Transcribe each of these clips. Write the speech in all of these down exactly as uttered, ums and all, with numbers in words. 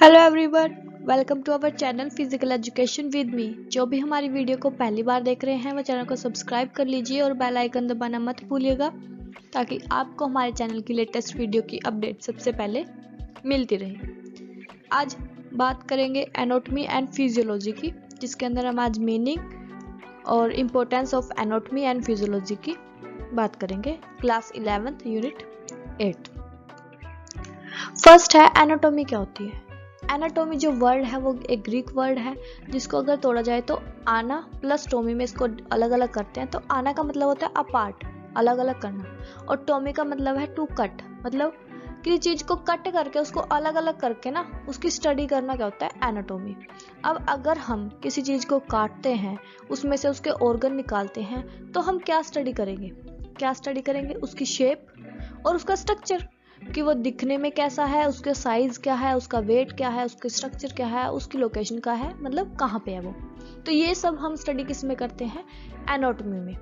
Hello everyone, welcome to our channel physical education with me. जो भी हमारी video को पहली बार देख रहे हैं वह चैनल को सब्सक्राइब कर लीजिए और बेल आइकन दबाना मत भूलिएगा ताकि आपको हमारे चैनल की लेटेस्ट वीडियो की अपडेट सबसे पहले मिलती रहे। आज बात करेंगे एनाटॉमी एंड फिजियोलॉजी की, जिसके अंदर हम आज मीनिंग और importance of anatomy and physiology की बात करेंगे। Class eleventh unit eight. First है एनाटॉमी क्या होती है। एनाटॉमी जो वर्ड है वो एक ग्रीक वर्ड है, जिसको अगर तोड़ा जाए तो आना प्लस टॉमी में इसको अलग अलग करते हैं। तो आना का मतलब होता है अपार्ट, अलग अलग करना, और टॉमी का मतलब है टू कट, मतलब किसी चीज़ को कट करके उसको अलग अलग करके ना उसकी स्टडी करना क्या होता है एनाटॉमी। अब अगर हम किसी चीज़ को काटते हैं, उसमें से उसके ऑर्गन निकालते हैं, तो हम क्या स्टडी करेंगे क्या स्टडी करेंगे उसकी शेप और उसका स्ट्रक्चर, कि वो दिखने में कैसा है, उसके साइज क्या है, उसका वेट क्या है, उसके स्ट्रक्चर क्या है, उसकी लोकेशन क्या है, मतलब कहाँ पे है वो। तो ये सब हम स्टडी किस में करते हैं, एनाटॉमी में।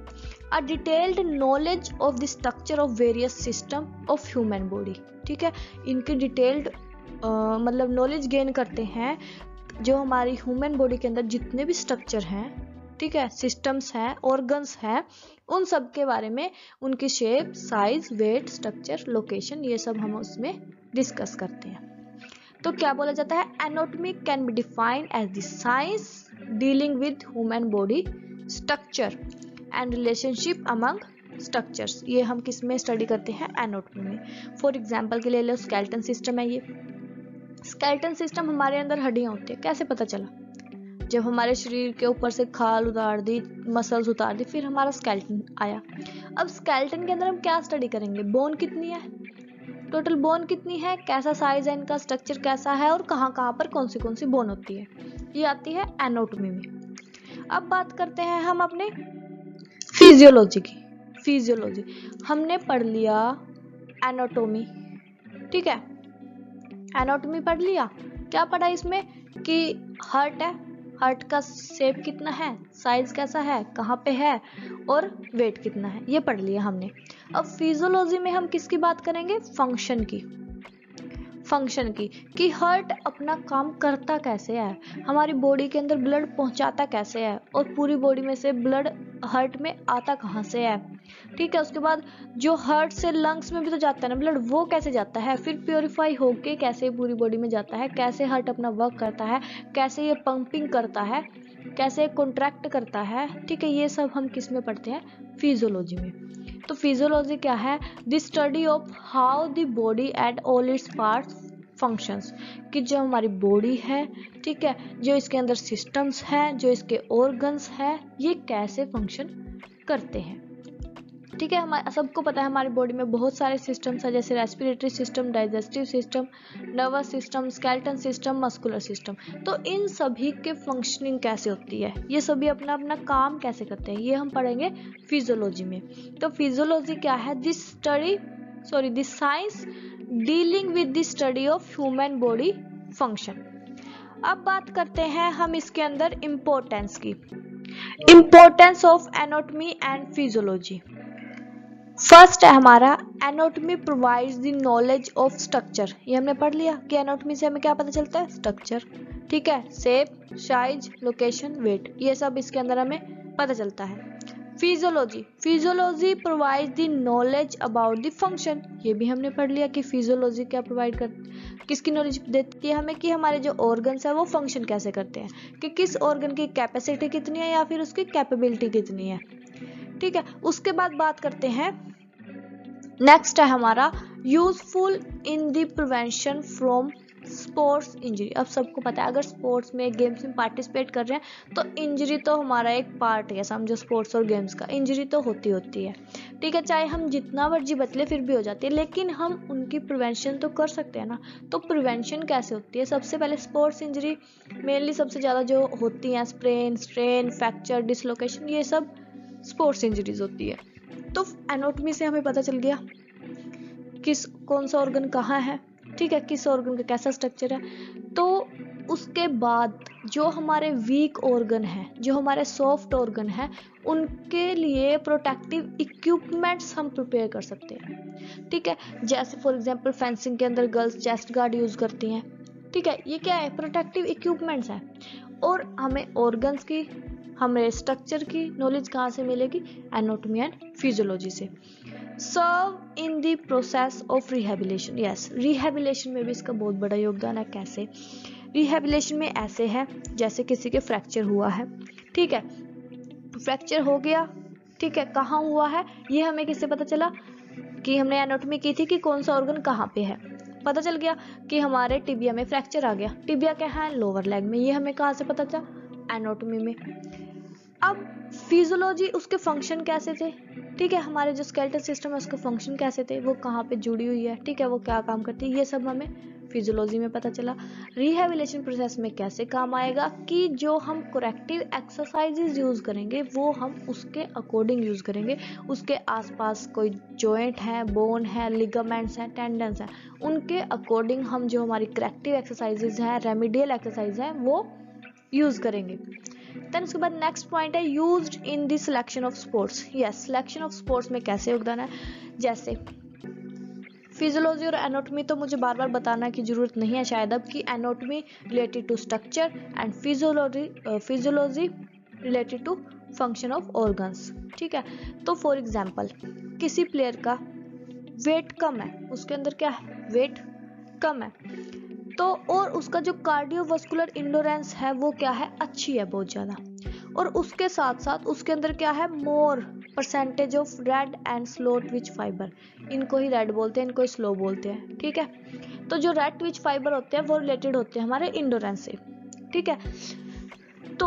A detailed knowledge of the structure of various system of human body. ठीक है, इनकी डिटेल्ड मतलब नॉलेज गेन करते हैं जो हमारी ह्यूमन बॉडी के अंदर जितने भी स्ट्रक्चर हैं, ठीक है, सिस्टम्स हैं, ऑर्गन्स हैं, उन सब के बारे में, उनकी shape, size, weight, structure, location, ये सब हम उसमें डिस्कस करते हैं। तो क्या बोला जाता है, anatomy can be defined as the science dealing with human body structure and relationship among structures. ये हम किस में स्टडी करते हैं, एनाटॉमी में। फॉर एग्जाम्पल के ले लो, स्केलेटन सिस्टम है। ये स्केलेटन सिस्टम हमारे अंदर हड्डियाँ होती है। कैसे पता चला, जब हमारे शरीर के ऊपर से खाल उतार दी, मसल्स उतार दी, फिर हमारा स्केलेटन आया। अब स्केलेटन के अंदर हम क्या स्टडी करेंगे, बोन कितनी है, टोटल बोन कितनी है, कैसा साइज है, इनका स्ट्रक्चर कैसा है, और कहाँ कहाँ पर कौन सी कौन सी बोन होती है। ये आती है एनाटॉमी में। अब बात करते हैं हम अपने फिजियोलॉजी की। फिजियोलॉजी हमने पढ़ लिया एनाटॉमी, ठीक है, एनाटॉमी पढ़ लिया। क्या पढ़ा इसमें कि हार्ट है, हार्ट का शेप कितना है, साइज कैसा है, कहाँ पे है, और वेट कितना है, ये पढ़ लिया हमने। अब फिजियोलॉजी में हम किसकी बात करेंगे, फंक्शन की। फंक्शन की कि हार्ट अपना काम करता कैसे है, हमारी बॉडी के अंदर ब्लड पहुंचाता कैसे है, और पूरी बॉडी में से ब्लड हार्ट में आता कहाँ से है, ठीक है। उसके बाद जो हार्ट से लंग्स में भी तो जाता है ना ब्लड, वो कैसे जाता है, फिर प्योरीफाई होके कैसे पूरी बॉडी में जाता है, कैसे हार्ट अपना वर्क करता है, कैसे ये पंपिंग करता है, कैसे कॉन्ट्रैक्ट करता है, ठीक है, ये सब हम किस में पढ़ते हैं, फिजियोलॉजी में। तो फिजियोलॉजी क्या है, the study of how the body at all its parts functions, कि जो हमारी बॉडी है, ठीक है, जो इसके अंदर सिस्टम्स हैं, जो इसके ऑर्गन्स हैं, ये कैसे फंक्शन करते हैं। ठीक है, हमारे सबको पता है हमारी बॉडी में बहुत सारे सिस्टम्स हैं, जैसे respiratory system, digestive system, nervous system, skeleton system, muscular system. तो इन सभी के फंक्शनिंग कैसे होती है, ये सभी अपना अपना काम कैसे करते हैं, ये हम पढ़ेंगे फिजियोलॉजी में। तो फिजियोलॉजी क्या है, this study sorry this science dealing with the study of human body function. अब बात करते हैं हम इसके अंदर इम्पोर्टेंस की, importance of anatomy and physiology. First है हमारा anatomy provides the knowledge of structure. ये हमने पढ़ लिया कि एनाटॉमी से हमें क्या पता चलता है, स्ट्रक्चर, ठीक है, शेप, साइज, लोकेशन, वेट, ये सब इसके अंदर हमें पता चलता है। Physiology physiology provides the knowledge about the function. ये भी हमने पढ़ लिया कि फिजियोलॉजी क्या प्रोवाइड कर किसकी नॉलेज देती है हमें, कि हमारे जो ऑर्गन्स हैं वो फंक्शन कैसे करते हैं, कि किस ऑर्गन की कैपेसिटी कितनी है या फिर उसकी कैपेबिलिटी कितनी है, ठीक है। उसके बाद बात करते हैं, नेक्स्ट है हमारा useful in the prevention from sports injury. अब सबको पता है अगर स्पोर्ट्स में, गेम्स में पार्टिसिपेट कर रहे हैं तो इंजरी तो हमारा एक पार्ट है, समझो स्पोर्ट्स और गेम्स का, इंजरी तो होती होती है, ठीक है, चाहे हम जितना मर्जी बचले फिर भी हो जाती है, लेकिन हम उनकी प्रिवेंशन तो कर सकते हैं ना। तो प्रिवेंशन कैसे होती है, सबसे पहले स्पोर्ट्स इंजरी मेनली सबसे ज़्यादा जो होती हैं, स्प्रेन, स्ट्रेन, फ्रैक्चर, डिसलोकेशन, ये सब स्पोर्ट्स इंजरीज होती है। तो एनाटॉमी से हमें पता चल गया किस कौन सा ऑर्गन कहाँ है, ठीक है, किस ऑर्गन का कैसा स्ट्रक्चर है। तो उसके बाद जो हमारे वीक ऑर्गन हैं, जो हमारे सॉफ्ट ऑर्गन हैं, उनके लिए प्रोटेक्टिव इक्विपमेंट्स हम प्रिपेयर कर सकते हैं, ठीक है। जैसे फॉर एग्जांपल फेंसिंग के अंदर गर्ल्स चेस्ट गार्ड यूज़ करती हैं, ठीक है, ये क्या है, प्रोटेक्टिव इक्विपमेंट्स है। और हमें ऑर्गन्स की, हमें स्ट्रक्चर की नॉलेज कहाँ से मिलेगी, एनाटॉमी एंड फिजियोलॉजी से। Serve in the process of rehabilitation, yes rehabilitation में भी इसका बहुत बड़ा योगदान है। कैसे, रिहेबिलेशन में ऐसे है जैसे किसी के फ्रैक्चर हुआ है, ठीक है, फ्रैक्चर हो गया, ठीक है, कहाँ हुआ है ये हमें किससे पता चला, कि हमने एनाटॉमी की थी कि कौन सा ऑर्गन कहाँ पे है, पता चल गया कि हमारे टिबिया में फ्रैक्चर आ गया, टिबिया क्या है, लोअर लेग में, ये हमें कहाँ से पता चला, एनाटॉमी में। अब फिजियोलॉजी, उसके फंक्शन कैसे थे, ठीक है, हमारे जो स्केलेटल सिस्टम है उसके फंक्शन कैसे थे, वो कहाँ पे जुड़ी हुई है, ठीक है, वो क्या काम करती है, ये सब हमें फिजियोलॉजी में पता चला। रिहेबिलेशन प्रोसेस में कैसे काम आएगा, कि जो हम करेक्टिव एक्सरसाइजेज यूज़ करेंगे वो हम उसके अकॉर्डिंग यूज़ करेंगे, उसके आसपास कोई जॉइंट है, बोन है, लिगामेंट्स हैं, टेंडन्स हैं, उनके अकॉर्डिंग हम जो हमारी करेक्टिव एक्सरसाइजेज हैं, रेमेडियल एक्सरसाइज हैं, वो यूज़ करेंगे। देन उसके बाद नेक्स्ट पॉइंट है used in the selection of sports, yes selection of sports में कैसे योगदान है, जैसे फिजियोलॉजी और एनाटॉमी तो मुझे बार बार बताना की जरूरत नहीं है शायद अब, कि anatomy related to structure and physiology physiology related to function of organs, ठीक है। तो फॉर एग्जांपल किसी प्लेयर का वेट कम है, उसके अंदर क्या है, वेट कम है, तो और उसका जो कार्डियोवास्कुलर इंडोरेंस है वो क्या है, अच्छी है बहुत ज़्यादा, और उसके साथ साथ उसके अंदर क्या है, more percentage of red and slow twitch fibre, इनको ही रेड बोलते हैं, इनको ही स्लो बोलते हैं, ठीक है। तो जो रेड ट्विच फाइबर होते हैं वो रिलेटेड होते हैं हमारे इंडोरेंस से, ठीक है। तो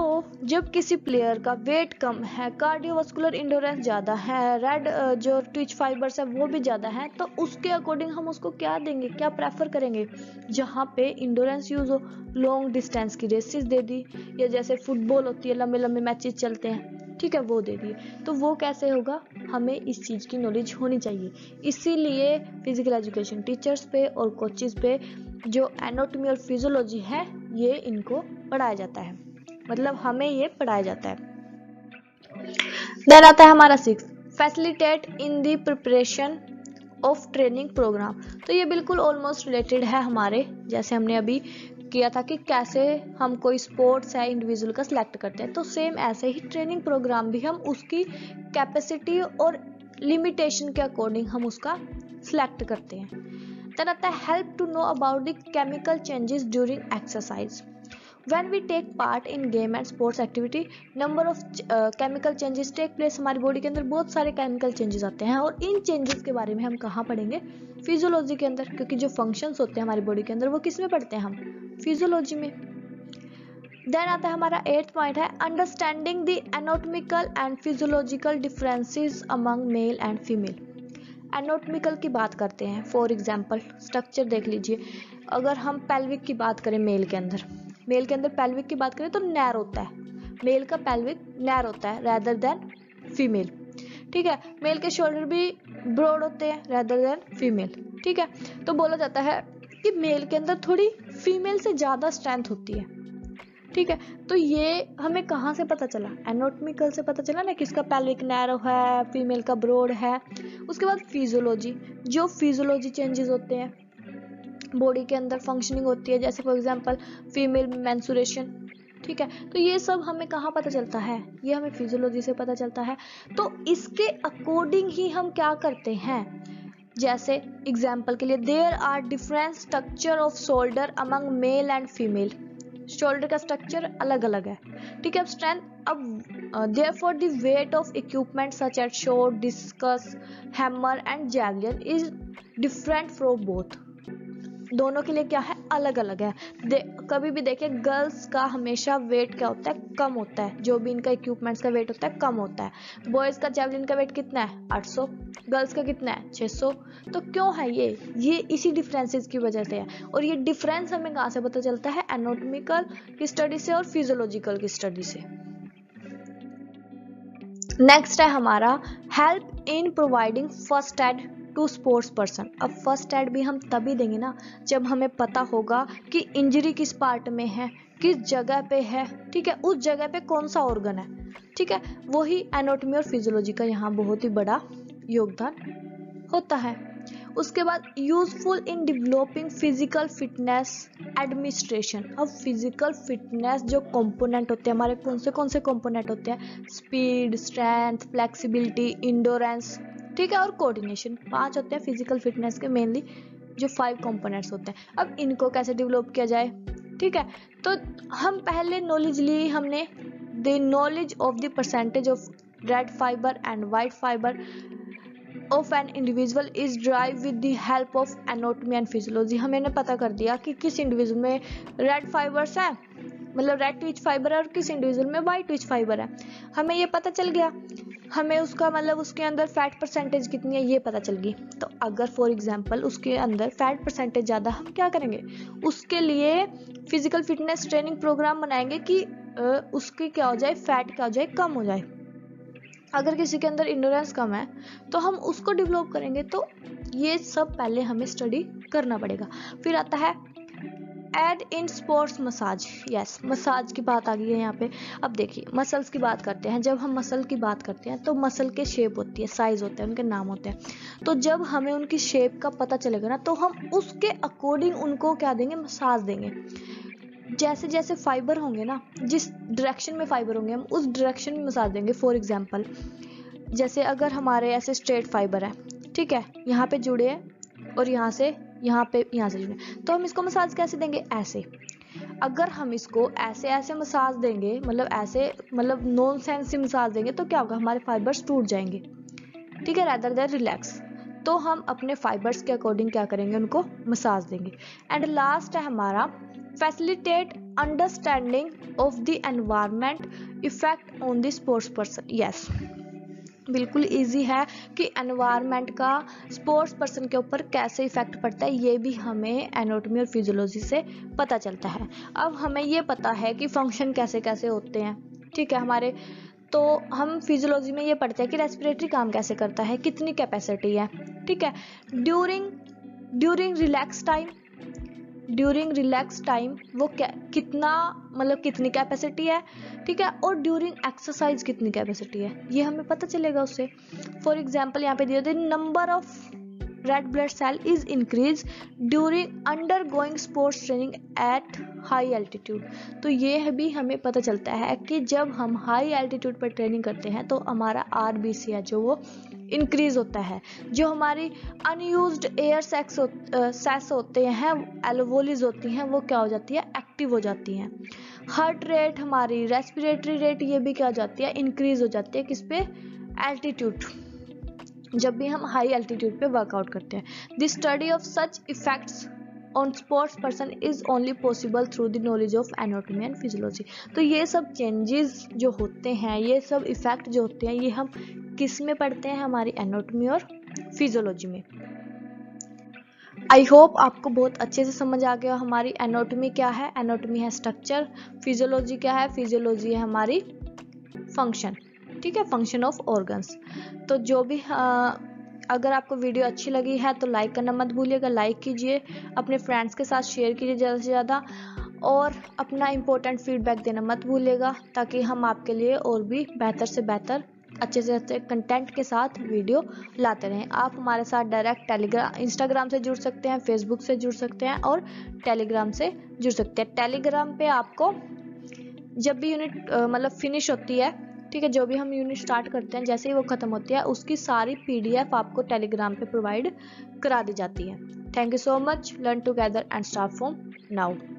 जब किसी प्लेयर का वेट कम है, कार्डियोवास्कुलर इंडोरेंस ज़्यादा है, रेड जो ट्विच फाइबर्स है वो भी ज़्यादा है, तो उसके अकॉर्डिंग हम उसको क्या देंगे, क्या प्रेफर करेंगे, जहाँ पे इंडोरेंस यूज़ हो, लॉन्ग डिस्टेंस की रेसेस दे दी, या जैसे फुटबॉल होती है, लंबे लंबे मैचेस चलते हैं, ठीक है, वो दे दिए। तो वो कैसे होगा, हमें इस चीज़ की नॉलेज होनी चाहिए। इसीलिए फिजिकल एजुकेशन टीचर्स पे और कोचेस पे जो एनाटॉमी और फिजियोलॉजी है ये इनको पढ़ाया जाता है, मतलब हमें ये पढ़ाया जाता है। देन आता है हमारा six, facilitate in the preparation of training programme. तो ये बिल्कुल ऑलमोस्ट रिलेटेड है हमारे, जैसे हमने अभी किया था कि कैसे हम कोई स्पोर्ट्स है इंडिविजुअल का सिलेक्ट करते हैं, तो सेम ऐसे ही ट्रेनिंग प्रोग्राम भी हम उसकी कैपेसिटी और लिमिटेशन के अकॉर्डिंग हम उसका सिलेक्ट करते हैं। देन आता है help to know about the chemical changes during exercise. When we take part in game and sports activity, number of uh, chemical changes take place। हमारी बॉडी के अंदर बहुत सारे chemical changes आते हैं, और इन changes के बारे में हम कहाँ पढ़ेंगे, फिजियोलॉजी के अंदर, क्योंकि जो functions होते हैं हमारी बॉडी के अंदर वो किस में पढ़ते हैं हम, फिजियोलॉजी में। Then आता है हमारा eighth point है understanding the anatomical and physiological differences among male and female। Anatomical की बात करते हैं, फॉर एग्जाम्पल स्ट्रक्चर देख लीजिए, अगर हम पेल्विक की बात करें मेल के अंदर, मेल के अंदर पेल्विक की बात करें तो नैर होता है, मेल का पेल्विक नैर होता है रैदर देन फीमेल, ठीक है, मेल के शोल्डर भी ब्रॉड होते हैं रैदर देन फीमेल, ठीक है। तो बोला जाता है कि मेल के अंदर थोड़ी फीमेल से ज़्यादा स्ट्रेंथ होती है, ठीक है। तो ये हमें कहाँ से पता चला, एनाटॉमिकल से पता चला ना, किसका पेल्विक नैरो है, फीमेल का ब्रॉड है। उसके बाद फिजियोलॉजी, जो फिजियोलॉजी चेंजेस होते हैं बॉडी के अंदर, फंक्शनिंग होती है, जैसे फॉर एग्जांपल फीमेल मेंस्ट्रुएशन, ठीक है। तो ये सब हमें कहाँ पता चलता है, ये हमें फिजियोलॉजी से पता चलता है। तो इसके अकॉर्डिंग ही हम क्या करते हैं, जैसे एग्जाम्पल के लिए there are different structure of shoulder among male and female, shoulder का स्ट्रक्चर अलग अलग है, ठीक है। अब स्ट्रेंथ, अब therefore the weight of equipment such as shot, discus, hammer and javelin is different from both. दोनों के लिए क्या है, अलग अलग है। कभी भी देखिए गर्ल्स का हमेशा वेट क्या होता है, कम होता है, जो भी इनका इक्विपमेंट्स का वेट होता है कम होता है। बॉयज़ का जैवलिन का वेट कितना है, आठ सौ, गर्ल्स का कितना है, छह सौ। तो क्यों है ये ये इसी डिफरेंसेस की वजह से है। और ये डिफरेंस हमें कहाँ से पता चलता है, एनाटॉमिकल की स्टडी से और फिजियोलॉजिकल की स्टडी से। नेक्स्ट है हमारा help in providing first aid to sports person. अब फर्स्ट एड भी हम तभी देंगे ना जब हमें पता होगा कि इंजरी किस पार्ट में है, किस जगह पे है, ठीक है, उस जगह पे कौन सा ऑर्गन है, ठीक है। वही एनाटॉमी और फिजियोलॉजी का यहाँ बहुत ही बड़ा योगदान होता है। उसके बाद useful in developing physical fitness administration. अब फिजिकल फिटनेस जो कंपोनेंट होते हैं हमारे, कौन से कौन से कंपोनेंट होते हैं? स्पीड, स्ट्रेंथ, फ्लेक्सिबिलिटी, इंडोरेंस, ठीक है, और कोऑर्डिनेशन। पांच होते हैं फिजिकल फिटनेस के मेनली जो फाइव कंपोनेंट्स होते हैं। अब इनको कैसे डेवलप किया जाए, ठीक है, तो हम पहले नॉलेज लिए हमने the knowledge of the percentage of red fibre and white fibre of an individual is drive with the help of anatomy and physiology. हमें ने पता कर दिया कि किस इंडिविजुअल में रेड फाइबर्स हैं, मतलब रेड ट्विच फाइबर है, और किस इंडिविजुअल में वाइट ट्विच फाइबर है, हमें ये पता चल गया। हमें उसका मतलब उसके अंदर फैट परसेंटेज कितनी है ये पता चल गई। तो अगर फॉर एग्जांपल उसके अंदर फैट परसेंटेज ज़्यादा, हम क्या करेंगे उसके लिए फिजिकल फिटनेस ट्रेनिंग प्रोग्राम बनाएंगे कि उसकी क्या हो जाए, फैट क्या हो जाए, कम हो जाए। अगर किसी के अंदर इंडोरेंस कम है तो हम उसको डेवलप करेंगे। तो ये सब पहले हमें स्टडी करना पड़ेगा। फिर आता है aid in sports massage. Yes, massage की बात आ गई है यहाँ पे। अब देखिए मसल्स की बात करते हैं। जब हम मसल की बात करते हैं तो मसल के शेप होती है, साइज होते हैं, उनके नाम होते हैं। तो जब हमें उनकी शेप का पता चलेगा ना तो हम उसके अकॉर्डिंग उनको क्या देंगे, मसाज देंगे। जैसे जैसे फाइबर होंगे ना, जिस डायरेक्शन में फाइबर होंगे हम उस डायरेक्शन में मसाज देंगे। फॉर एग्जांपल जैसे अगर हमारे ऐसे स्ट्रेट फाइबर है, ठीक है, यहाँ पे जुड़े हैं और यहाँ से यहाँ पे यहाँ से जुड़े, तो हम इसको मसाज कैसे देंगे, ऐसे। अगर हम इसको ऐसे ऐसे मसाज देंगे, मतलब ऐसे, मतलब नॉन सेंस से मसाज देंगे, तो क्या होगा, हमारे फाइबर्स टूट जाएंगे, ठीक है, रैदर देन रिलैक्स। तो हम अपने फाइबर्स के अकॉर्डिंग क्या करेंगे, उनको मसाज देंगे। एंड लास्ट है हमारा facilitate understanding of the environment effect on the sports person. Yes, बिल्कुल इजी है कि एनवायरनमेंट का स्पोर्ट्स पर्सन के ऊपर कैसे इफेक्ट पड़ता है, ये भी हमें एनाटॉमी और फिजियोलॉजी से पता चलता है। अब हमें ये पता है कि फंक्शन कैसे कैसे होते हैं, ठीक है हमारे। तो हम फिजियोलॉजी में ये पढ़ते हैं कि रेस्पिरेटरी काम कैसे करता है, कितनी कैपेसिटी है, ठीक है। During during relax time during relax time वो क्या, कितना, मतलब कितनी कैपेसिटी है, ठीक है। और ड्यूरिंग एक्सरसाइज कितनी कैपेसिटी है, ये हमें पता चलेगा उससे। फॉर एग्जांपल यहाँ पे दिया था, number of red blood cell is increase during undergoing sports training at high altitude. तो ये भी हमें पता चलता है कि जब हम हाई एल्टीट्यूड पर ट्रेनिंग करते हैं तो हमारा आर बी सी है जो वो इंक्रीज होता है। जो हमारी अनयूज्ड एयर सेक्स सेस होते हैं, एल्वोलीज होती हैं, वो क्या हो जाती है, एक्टिव हो जाती हैं। हार्ट रेट हमारी, रेस्पिरेटरी रेट, ये भी क्या हो जाती है, इंक्रीज हो जाती है, किस पे, एल्टीट्यूड, जब भी हम हाई एल्टीट्यूड पे वर्कआउट करते हैं। The study of such effects on sports person is only possible through the knowledge of anatomy and physiology. तो ये सब चेंजेस जो होते हैं, ये सब इफेक्ट जो होते हैं, ये हम किस में पढ़ते हैं, हमारी एनाटॉमी और फिजियोलॉजी में। आई होप आपको बहुत अच्छे से समझ आ गया हमारी एनाटॉमी क्या है। एनाटॉमी है स्ट्रक्चर, फिजियोलॉजी क्या है, फिजियोलॉजी है हमारी फंक्शन, ठीक है, फंक्शन ऑफ ऑर्गन्स। तो जो भी आ, अगर आपको वीडियो अच्छी लगी है तो लाइक करना मत भूलिएगा, लाइक कीजिए, अपने फ्रेंड्स के साथ शेयर कीजिए ज़्यादा से ज़्यादा, और अपना इम्पोर्टेंट फीडबैक देना मत भूलिएगा, ताकि हम आपके लिए और भी बेहतर से बेहतर, अच्छे से अच्छे कंटेंट के साथ वीडियो लाते रहें। आप हमारे साथ डायरेक्ट टेलीग्राम, इंस्टाग्राम से जुड़ सकते हैं, फेसबुक से जुड़ सकते हैं और टेलीग्राम से जुड़ सकते हैं। टेलीग्राम पर आपको जब भी यूनिट मतलब फिनिश होती है, ठीक है, जो भी हम यूनिट स्टार्ट करते हैं, जैसे ही वो खत्म होती है उसकी सारी पीडीएफ आपको टेलीग्राम पे प्रोवाइड करा दी जाती है। Thank you so much. Learn together and start from now.